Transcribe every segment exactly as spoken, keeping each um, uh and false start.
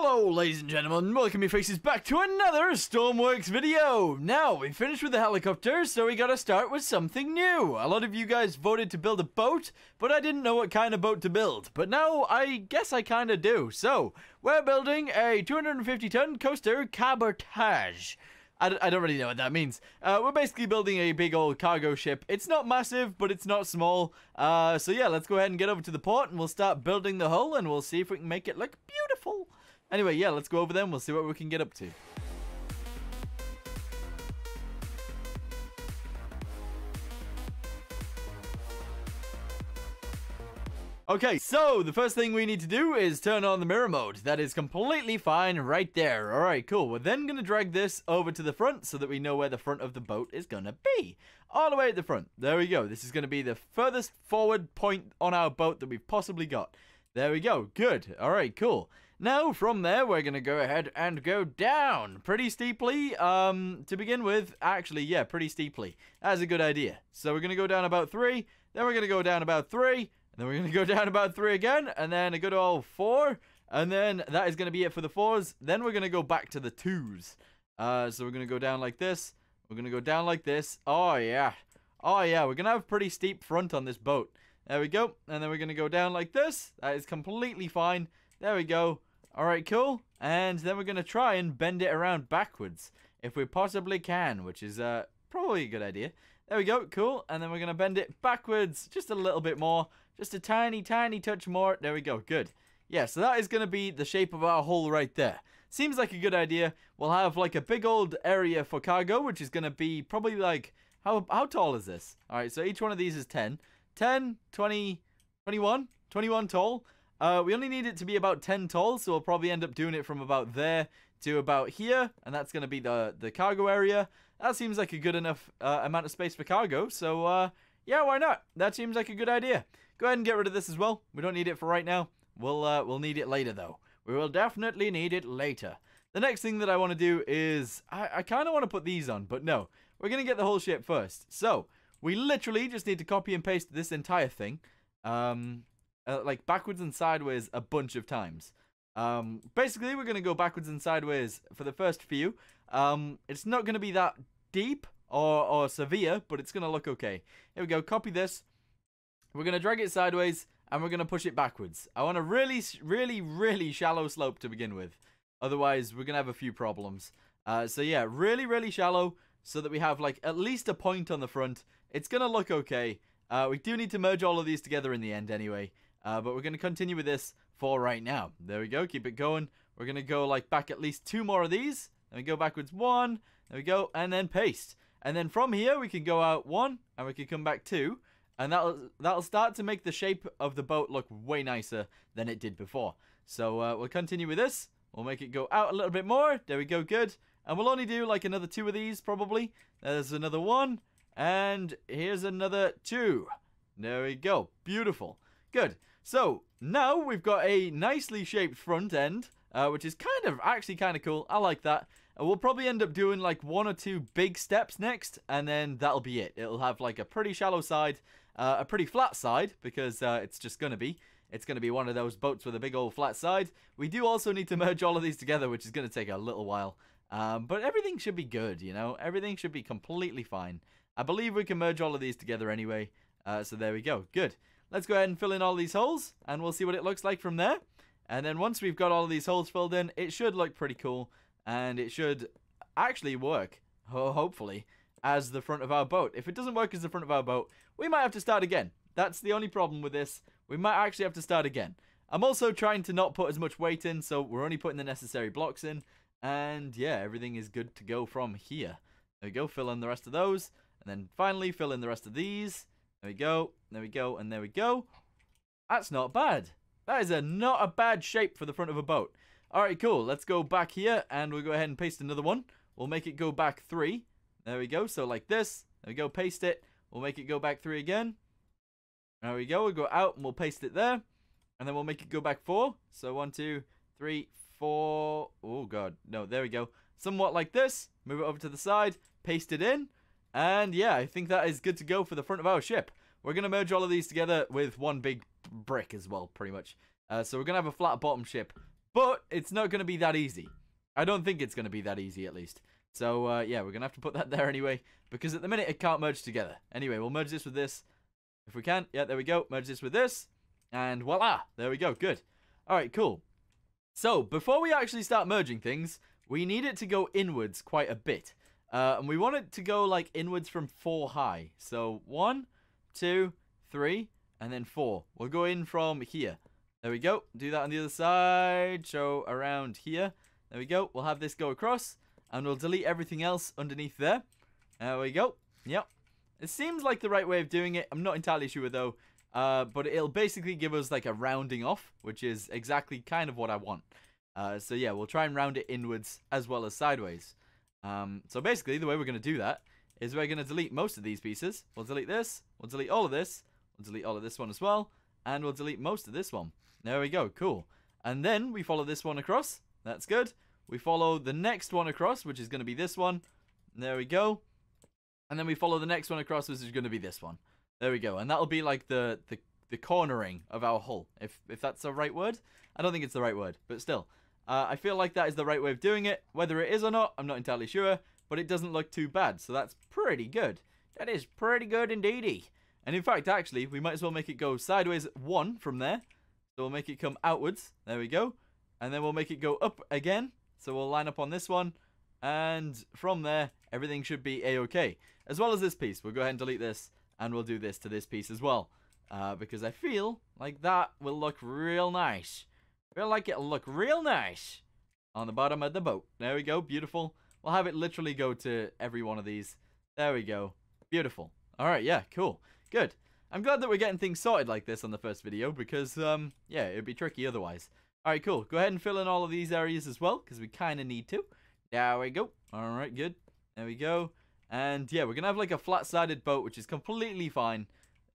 Hello ladies and gentlemen, welcome your faces back to another Stormworks video! Now, we finished with the helicopter, so we gotta start with something new. A lot of you guys voted to build a boat, but I didn't know what kind of boat to build. But now, I guess I kinda do. So, we're building a two hundred fifty ton coaster cabotage. I, d I don't really know what that means. Uh, we're basically building a big old cargo ship. It's not massive, but it's not small. Uh, so yeah, let's go ahead and get over to the port, and we'll start building the hull, and we'll see if we can make it look beautiful. Anyway, yeah, let's go over there and we'll see what we can get up to. Okay, so the first thing we need to do is turn on the mirror mode. That is completely fine right there. All right, cool. We're then going to drag this over to the front so that we know where the front of the boat is going to be. All the way at the front. There we go. This is going to be the furthest forward point on our boat that we've possibly got. There we go. Good. All right, cool. Now, from there, we're going to go ahead and go down pretty steeply, um, to begin with. Actually, yeah, pretty steeply. That's a good idea. So we're going to go down about three, then we're going to go down about three, then we're going to go down about three again, and then a good old four, and then that is going to be it for the fours. Then we're going to go back to the twos. Uh, so we're going to go down like this. We're going to go down like this. Oh, yeah. Oh, yeah. We're going to have a pretty steep front on this boat. There we go. And then we're going to go down like this. That is completely fine. There we go. All right, cool. And then we're going to try and bend it around backwards if we possibly can, which is uh, probably a good idea. There we go. Cool. And then we're going to bend it backwards just a little bit more. Just a tiny, tiny touch more. There we go. Good. Yeah, so that is going to be the shape of our hull right there. Seems like a good idea. We'll have like a big old area for cargo, which is going to be probably like... How how tall is this? All right, so each one of these is ten. ten, twenty, twenty-one, twenty-one tall. Uh, we only need it to be about ten tall, so we'll probably end up doing it from about there to about here. And that's going to be the, the cargo area. That seems like a good enough uh, amount of space for cargo. So, uh, yeah, why not? That seems like a good idea. Go ahead and get rid of this as well. We don't need it for right now. We'll uh, we'll need it later, though. We will definitely need it later. The next thing that I want to do is... I, I kind of want to put these on, but no. We're going to get the whole ship first. So, we literally just need to copy and paste this entire thing. Um, uh, like, backwards and sideways a bunch of times. Um, basically, we're going to go backwards and sideways for the first few. Um, it's not going to be that deep or, or severe, but it's going to look okay. Here we go. Copy this. We're going to drag it sideways, and we're going to push it backwards. I want a really, really, really shallow slope to begin with. Otherwise, we're going to have a few problems. Uh, so, yeah, really, really shallow so that we have, like, at least a point on the front. It's going to look okay. Uh, we do need to merge all of these together in the end anyway. Uh, but we're going to continue with this for right now. There we go. Keep it going. We're going to go, like, back at least two more of these. Then we go backwards one. There we go. And then paste. And then from here, we can go out one, and we can come back two. And that'll, that'll start to make the shape of the boat look way nicer than it did before. So uh, we'll continue with this. We'll make it go out a little bit more. There we go. Good. And we'll only do like another two of these probably. There's another one. And here's another two. There we go. Beautiful. Good. So now we've got a nicely shaped front end, uh, which is kind of actually kind of cool. I like that. And we'll probably end up doing like one or two big steps next. And then that'll be it. It'll have like a pretty shallow side. Uh, a pretty flat side, because uh, it's just going to be. It's going to be one of those boats with a big old flat side. We do also need to merge all of these together, which is going to take a little while. Um, but everything should be good, you know. Everything should be completely fine. I believe we can merge all of these together anyway. Uh, so there we go. Good. Let's go ahead and fill in all these holes, and we'll see what it looks like from there. And then once we've got all of these holes filled in, it should look pretty cool. And it should actually work, ho- hopefully. As the front of our boat. If it doesn't work as the front of our boat, we might have to start again. That's the only problem with this. We might actually have to start again. I'm also trying to not put as much weight in, so we're only putting the necessary blocks in. And yeah, everything is good to go from here. There we go, fill in the rest of those. And then finally, fill in the rest of these. There we go, there we go, and there we go. That's not bad. That is a not a bad shape for the front of a boat. All right, cool. Let's go back here, and we'll go ahead and paste another one. We'll make it go back three. There we go. So like this. There we go. Paste it. We'll make it go back three again. There we go. We'll go out and we'll paste it there. And then we'll make it go back four. So one, two, three, four. Oh, God. No, there we go. Somewhat like this. Move it over to the side. Paste it in. And yeah, I think that is good to go for the front of our ship. We're going to merge all of these together with one big brick as well, pretty much. Uh, so we're going to have a flat bottom ship But it's not going to be that easy. I don't think it's going to be that easy, at least. So, uh, yeah, we're going to have to put that there anyway, because at the minute it can't merge together. Anyway, we'll merge this with this if we can. Yeah, there we go. Merge this with this. And voila. There we go. Good. All right, cool. So, before we actually start merging things, we need it to go inwards quite a bit. Uh, and we want it to go, like, inwards from four high. So, one, two, three, and then four. We'll go in from here. There we go. Do that on the other side. So, around here. There we go. We'll have this go across. And we'll delete everything else underneath there. There we go. Yep. It seems like the right way of doing it. I'm not entirely sure, though. Uh, but it'll basically give us, like, a rounding off, which is exactly kind of what I want. Uh, so, yeah, we'll try and round it inwards as well as sideways. Um, so basically the way we're going to do that is we're going to delete most of these pieces. We'll delete this, we'll delete all of this, we'll delete all of this one as well, and we'll delete most of this one. There we go, cool. And then we follow this one across, that's good. We follow the next one across, which is going to be this one. There we go. And then we follow the next one across, which is going to be this one. There we go, and that'll be like the, the, the cornering of our hull, if, if that's the right word. I don't think it's the right word, but still. Uh, I feel like that is the right way of doing it. Whether it is or not, I'm not entirely sure, but it doesn't look too bad, so that's pretty good. That is pretty good indeedy. And in fact, actually, we might as well make it go sideways one from there. So we'll make it come outwards. There we go. And then we'll make it go up again. So we'll line up on this one. And from there, everything should be a-okay. As well as this piece. We'll go ahead and delete this, and we'll do this to this piece as well. Uh, because I feel like that will look real nice. I feel like it'll look real nice on the bottom of the boat. There we go. Beautiful. We'll have it literally go to every one of these. There we go. Beautiful. All right. Yeah, cool. Good. I'm glad that we're getting things sorted like this on the first video because, um, yeah, it'd be tricky otherwise. All right, cool. Go ahead and fill in all of these areas as well because we kind of need to. There we go. All right, good. There we go. And, yeah, we're going to have, like, a flat-sided boat, which is completely fine.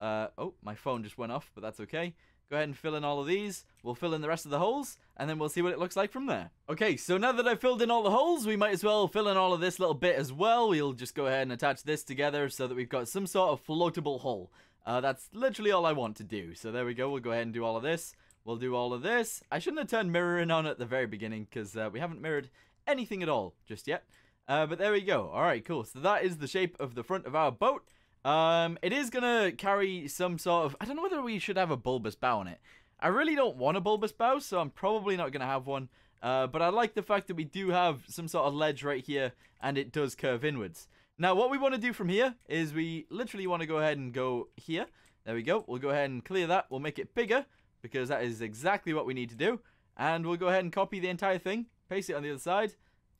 Uh, oh, my phone just went off, but that's okay. Go ahead and fill in all of these. We'll fill in the rest of the holes, and then we'll see what it looks like from there. Okay, so now that I've filled in all the holes, we might as well fill in all of this little bit as well. We'll just go ahead and attach this together so that we've got some sort of floatable hull. Uh, that's literally all I want to do. So there we go. We'll go ahead and do all of this. We'll do all of this. I shouldn't have turned mirroring on at the very beginning because uh, we haven't mirrored anything at all just yet. Uh, but there we go. All right, cool. So that is the shape of the front of our boat. Um, it is going to carry some sort of... I don't know whether we should have a bulbous bow on it. I really don't want a bulbous bow, so I'm probably not going to have one. Uh, but I like the fact that we do have some sort of ledge right here, and it does curve inwards. Now, what we want to do from here is we literally want to go ahead and go here. There we go. We'll go ahead and clear that. We'll make it bigger, because that is exactly what we need to do. And we'll go ahead and copy the entire thing, paste it on the other side,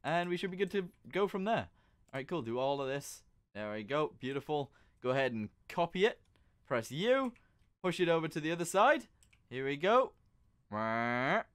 and we should be good to go from there. All right, cool. Do all of this. There we go. Beautiful. Go ahead and copy it, press U, push it over to the other side, here we go, and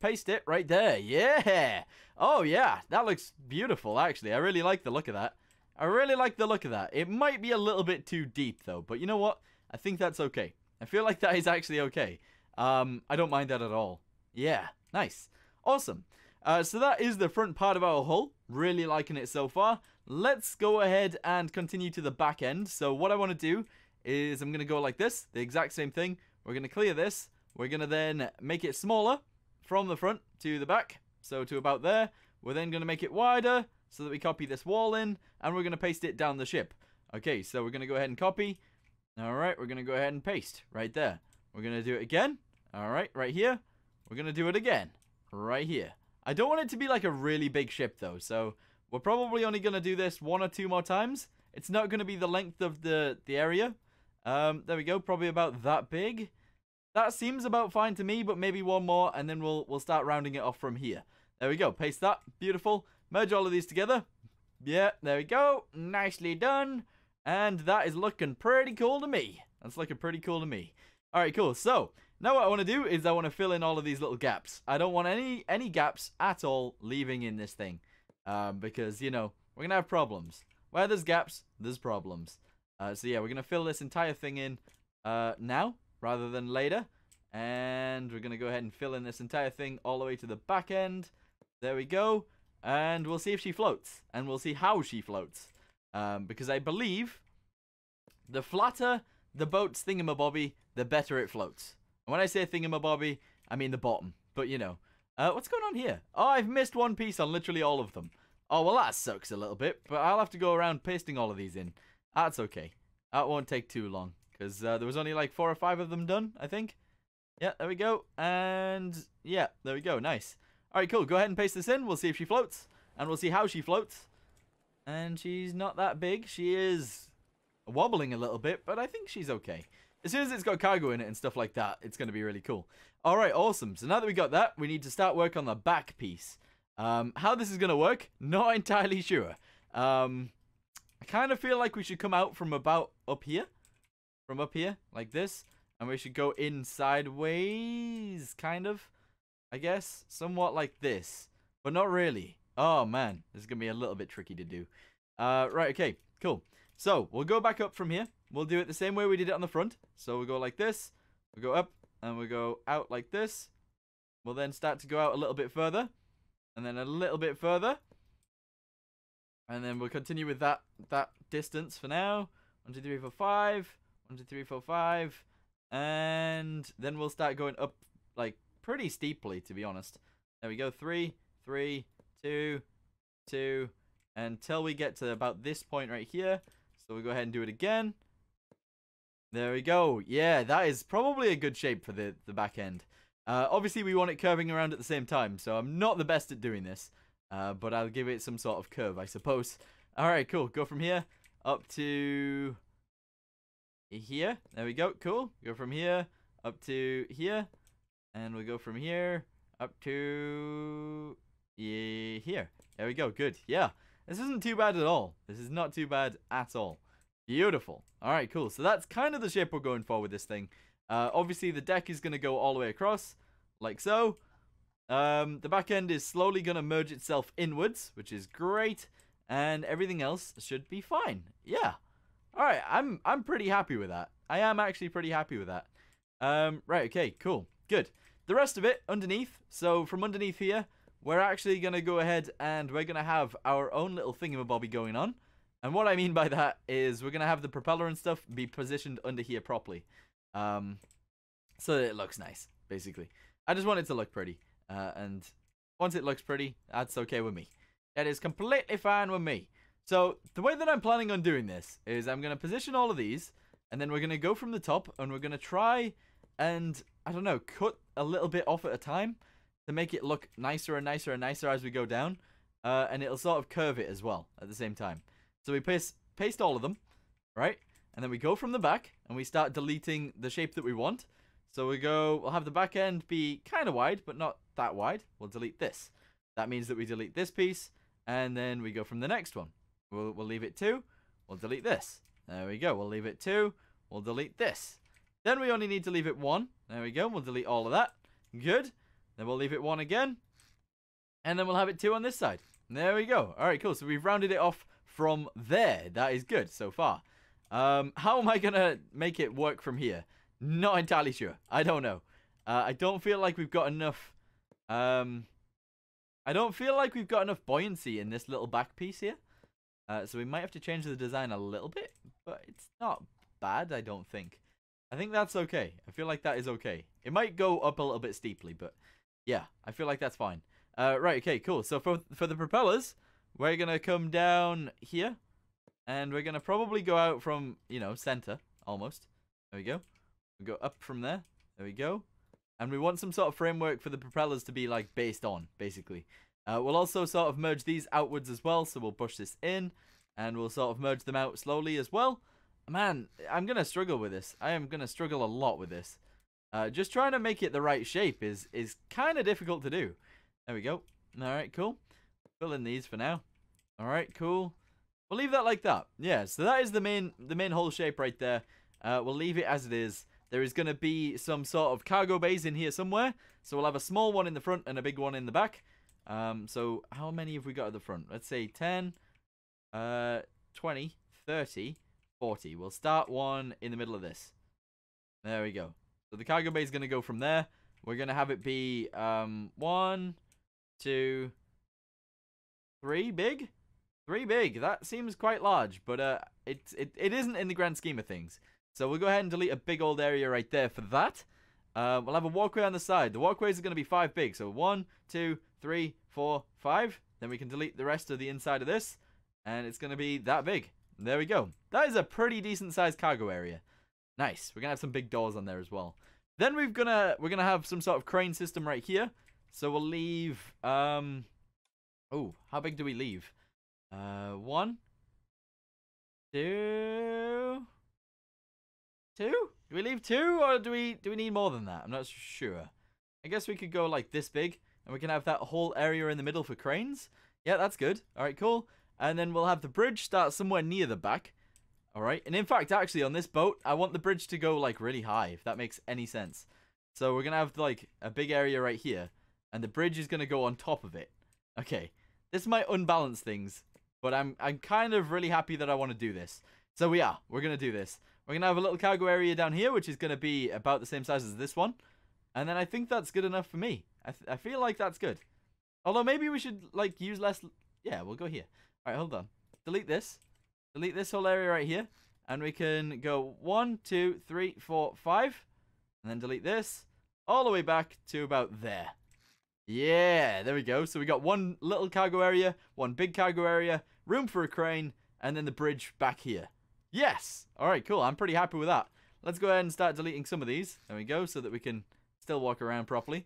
paste it right there, yeah, oh yeah, that looks beautiful actually, I really like the look of that, I really like the look of that, it might be a little bit too deep though, but you know what, I think that's okay, I feel like that is actually okay, um, I don't mind that at all, yeah, nice, awesome. Uh, so that is the front part of our hull. Really liking it so far. Let's go ahead and continue to the back end. So what I want to do is I'm going to go like this. The exact same thing. We're going to clear this. We're going to then make it smaller from the front to the back. So to about there. We're then going to make it wider so that we copy this wall in. And we're going to paste it down the ship. Okay, so we're going to go ahead and copy. Alright, we're going to go ahead and paste right there. We're going to do it again. Alright, right here. We're going to do it again. Right here. I don't want it to be like a really big ship though, so we're probably only going to do this one or two more times. It's not going to be the length of the, the area. Um, there we go, probably about that big. That seems about fine to me, but maybe one more and then we'll, we'll start rounding it off from here. There we go, paste that, beautiful. Merge all of these together. Yeah, there we go, nicely done. And that is looking pretty cool to me. That's looking pretty cool to me. Alright, cool, so... now what I want to do is I want to fill in all of these little gaps. I don't want any any gaps at all leaving in this thing. Um, because, you know, we're going to have problems. Where there's gaps, there's problems. Uh, so yeah, we're going to fill this entire thing in uh, now rather than later. And we're going to go ahead and fill in this entire thing all the way to the back end. There we go. And we'll see if she floats. And we'll see how she floats. Um, because I believe the flatter the boat's thingamabobby, the better it floats. When I say thingamabobby, I mean the bottom. But, you know, Uh, what's going on here? Oh, I've missed one piece on literally all of them. Oh, well, that sucks a little bit, but I'll have to go around pasting all of these in. That's okay. That won't take too long, because uh, there was only like four or five of them done, I think. Yeah, there we go. And yeah, there we go. Nice. All right, cool. Go ahead and paste this in. We'll see if she floats, and we'll see how she floats. And she's not that big. She is wobbling a little bit, but I think she's okay. As soon as it's got cargo in it and stuff like that, it's going to be really cool. All right, awesome. So now that we got that, we need to start work on the back piece. Um, how this is going to work, not entirely sure. Um, I kind of feel like we should come out from about up here. From up here, like this. And we should go in sideways, kind of. I guess, somewhat like this. But not really. Oh, man. This is going to be a little bit tricky to do. Uh, right, okay, cool. So, we'll go back up from here. We'll do it the same way we did it on the front. So we'll go like this. We'll go up and we'll go out like this. We'll then start to go out a little bit further. And then a little bit further. And then we'll continue with that that distance for now. One, two, three, four, five. One, two, three, four, five. And then we'll start going up like pretty steeply, to be honest. There we go. Three, three, two, two. Until we get to about this point right here. So we'll go ahead and do it again. There we go. Yeah, that is probably a good shape for the, the back end. Uh, obviously, we want it curving around at the same time, so I'm not the best at doing this. Uh, but I'll give it some sort of curve, I suppose. All right, cool. Go from here up to here. There we go. Cool. Go from here up to here. And we'll go from here up to here. There we go. Good. Yeah. This isn't too bad at all. This is not too bad at all. Beautiful. All right, cool. So that's kind of the shape we're going for with this thing. Uh, obviously, the deck is going to go all the way across, like so. Um, the back end is slowly going to merge itself inwards, which is great. And everything else should be fine. Yeah. All right, I'm, I'm pretty happy with that. I am actually pretty happy with that. Um, right, okay, cool. Good. The rest of it underneath. So from underneath here, we're actually going to go ahead and we're going to have our own little thingamabobby going on. And what I mean by that is we're going to have the propeller and stuff be positioned under here properly. Um, so that it looks nice, basically. I just want it to look pretty. Uh, and once it looks pretty, that's okay with me. That is completely fine with me. So the way that I'm planning on doing this is I'm going to position all of these. And then we're going to go from the top and we're going to try and, I don't know, cut a little bit off at a time. To make it look nicer and nicer and nicer as we go down. Uh, and it'll sort of curve it as well at the same time. So we paste, paste all of them, right? And then we go from the back and we start deleting the shape that we want. So we go, we'll have the back end be kind of wide, but not that wide. We'll delete this. That means that we delete this piece and then we go from the next one. We'll, we'll leave it two. We'll delete this. There we go. We'll leave it two. We'll delete this. Then we only need to leave it one. There we go. We'll delete all of that. Good. Then we'll leave it one again. And then we'll have it two on this side. There we go. All right, cool. So we've rounded it off from there. That is good so far. Um, how am I going to make it work from here? Not entirely sure. I don't know. Uh, I don't feel like we've got enough... Um, I don't feel like we've got enough buoyancy in this little back piece here. Uh, so we might have to change the design a little bit. But it's not bad, I don't think. I think that's okay. I feel like that is okay. It might go up a little bit steeply, but... Yeah, I feel like that's fine. Uh, right, okay, cool. So for, for the propellers, we're going to come down here. And we're going to probably go out from, you know, center, almost. There we go. We go up from there. There we go. And we want some sort of framework for the propellers to be, like, based on, basically. Uh, we'll also sort of merge these outwards as well. So we'll push this in. And we'll sort of merge them out slowly as well. Man, I'm going to struggle with this. I am going to struggle a lot with this. Uh, just trying to make it the right shape is is kind of difficult to do. There we go. All right, cool. Fill in these for now. All right, cool. We'll leave that like that. Yeah, so that is the main the main whole shape right there. Uh, we'll leave it as it is. There is going to be some sort of cargo bays in here somewhere. So we'll have a small one in the front and a big one in the back. Um, so how many have we got at the front? Let's say ten, uh, twenty, thirty, forty. We'll start one in the middle of this. There we go. So the cargo bay is going to go from there. We're going to have it be um, one, two, three big. Three big. That seems quite large, but uh, it, it, it isn't in the grand scheme of things. So we'll go ahead and delete a big old area right there for that. Uh, we'll have a walkway on the side. The walkways are going to be five big. So one, two, three, four, five. Then we can delete the rest of the inside of this. And it's going to be that big. There we go. That is a pretty decent sized cargo area. Nice. We're going to have some big doors on there as well. Then we've gonna, we're going to have some sort of crane system right here. So we'll leave... Um, oh, how big do we leave? Uh, one. Two. Two? Do we leave two, or do we do we need more than that? I'm not sure. I guess we could go like this big, and we can have that whole area in the middle for cranes. Yeah, that's good. All right, cool. And then we'll have the bridge start somewhere near the back. All right. And in fact, actually, on this boat, I want the bridge to go like really high, if that makes any sense. So we're going to have like a big area right here, and the bridge is going to go on top of it. Okay. This might unbalance things, but I'm, I'm kind of really happy that I want to do this. So we are. We're going to do this. We're going to have a little cargo area down here, which is going to be about the same size as this one. And then I think that's good enough for me. I, th I feel like that's good. Although maybe we should, like, use less... Yeah, we'll go here. All right, hold on. Delete this. Delete this whole area right here. And we can go one, two, three, four, five. And then delete this. All the way back to about there. Yeah, there we go. So we got one little cargo area, one big cargo area, room for a crane, and then the bridge back here. Yes! Alright, cool. I'm pretty happy with that. Let's go ahead and start deleting some of these. There we go, so that we can still walk around properly.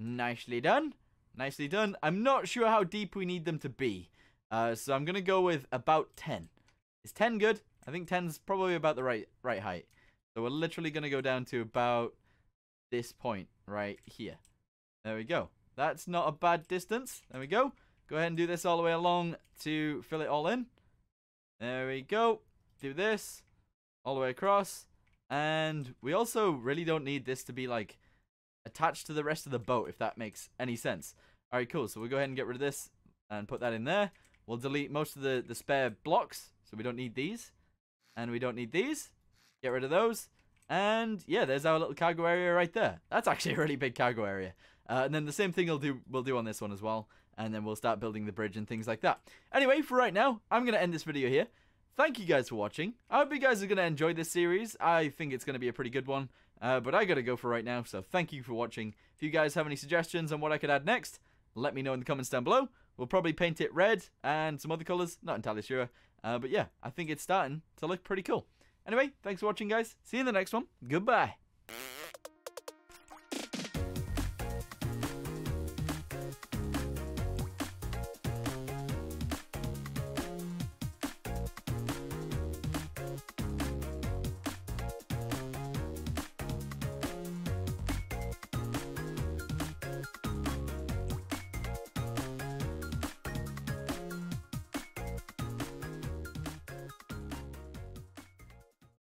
Nicely done. Nicely done. I'm not sure how deep we need them to be. Uh, so I'm going to go with about ten. Is ten good? I think ten's probably about the right, right height. So we're literally going to go down to about this point right here. There we go. That's not a bad distance. There we go. Go ahead and do this all the way along to fill it all in. There we go. Do this all the way across, and we also really don't need this to be like attached to the rest of the boat, if that makes any sense. All right, cool. So we'll go ahead and get rid of this and put that in there. We'll delete most of the the spare blocks, so we don't need these, and we don't need these. Get rid of those, and yeah, there's our little cargo area right there. That's actually a really big cargo area. Uh, and then the same thing we'll do we'll do on this one as well, and then we'll start building the bridge and things like that. Anyway, for right now, I'm gonna end this video here. Thank you guys for watching. I hope you guys are going to enjoy this series. I think it's going to be a pretty good one, uh, but I got to go for right now, so thank you for watching. If you guys have any suggestions on what I could add next, let me know in the comments down below. We'll probably paint it red and some other colors, not entirely sure, uh, but yeah, I think it's starting to look pretty cool. Anyway, thanks for watching, guys. See you in the next one. Goodbye.